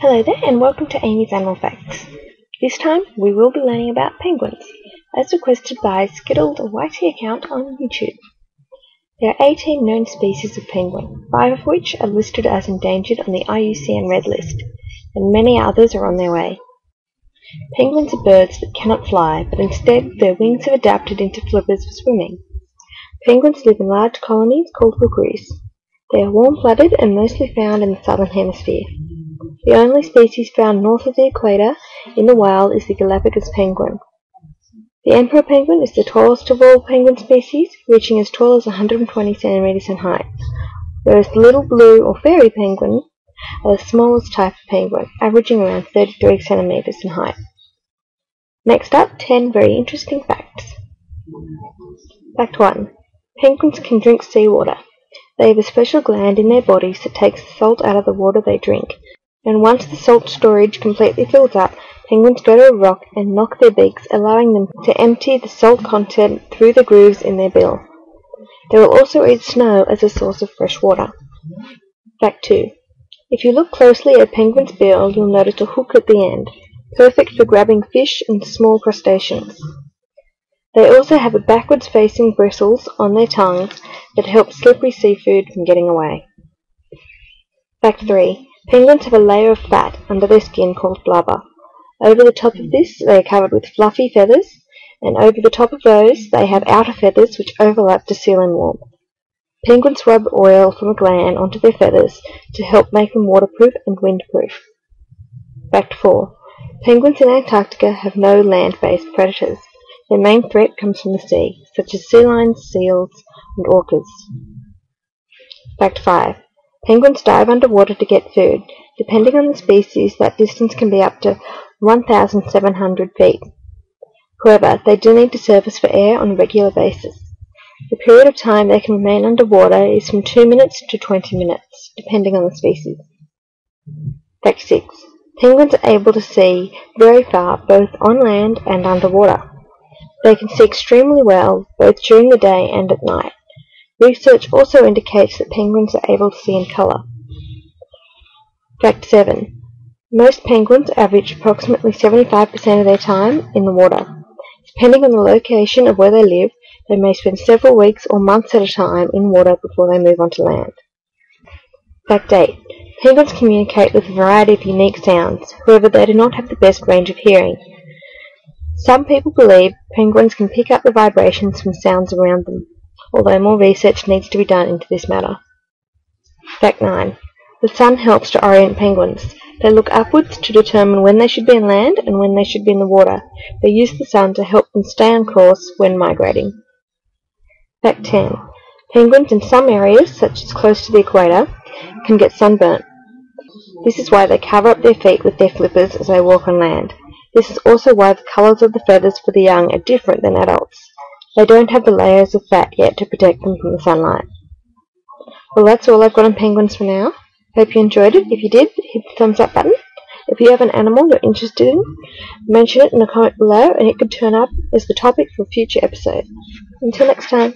Hello there and welcome to Amy's Animal Facts. This time we will be learning about penguins, as requested by Skittled YT account on YouTube. There are 18 known species of penguin, 5 of which are listed as endangered on the IUCN Red List, and many others are on their way. Penguins are birds that cannot fly, but instead their wings have adapted into flippers for swimming. Penguins live in large colonies called rookeries. They are warm-blooded and mostly found in the southern hemisphere. The only species found north of the equator in the wild is the Galapagos penguin. The emperor penguin is the tallest of all penguin species, reaching as tall as 120 centimetres in height, whereas the little blue or fairy penguin are the smallest type of penguin, averaging around 33 centimetres in height. Next up, 10 very interesting facts. Fact 1. Penguins can drink seawater. They have a special gland in their bodies that takes the salt out of the water they drink, and once the salt storage completely fills up, penguins go to a rock and knock their beaks, allowing them to empty the salt content through the grooves in their bill. They will also eat snow as a source of fresh water. Fact 2. If you look closely at a penguin's bill, you'll notice a hook at the end, perfect for grabbing fish and small crustaceans. They also have a backwards-facing bristles on their tongues that help slippery seafood from getting away. Fact 3. Penguins have a layer of fat under their skin called blubber. Over the top of this, they are covered with fluffy feathers, and over the top of those, they have outer feathers which overlap to seal in warmth. Penguins rub oil from a gland onto their feathers to help make them waterproof and windproof. Fact 4. Penguins in Antarctica have no land-based predators. Their main threat comes from the sea, such as sea lions, seals, and orcas. Fact 5. Penguins dive underwater to get food. Depending on the species, that distance can be up to 1,700 feet. However, they do need to surface for air on a regular basis. The period of time they can remain underwater is from 2 minutes to 20 minutes, depending on the species. Fact 6. Penguins are able to see very far, both on land and underwater. They can see extremely well, both during the day and at night. Research also indicates that penguins are able to see in colour. Fact 7. Most penguins average approximately 75% of their time in the water. Depending on the location of where they live, they may spend several weeks or months at a time in water before they move onto land. Fact 8. Penguins communicate with a variety of unique sounds, however they do not have the best range of hearing. Some people believe penguins can pick up the vibrations from sounds around them, although more research needs to be done into this matter. Fact 9. The sun helps to orient penguins. They look upwards to determine when they should be on land and when they should be in the water. They use the sun to help them stay on course when migrating. Fact 10. Penguins in some areas, such as close to the equator, can get sunburnt. This is why they cover up their feet with their flippers as they walk on land. This is also why the colours of the feathers for the young are different than adults. They don't have the layers of fat yet to protect them from the sunlight. Well, that's all I've got on penguins for now. Hope you enjoyed it. If you did, hit the thumbs up button. If you have an animal you're interested in, mention it in the comment below and it could turn up as the topic for a future episode. Until next time.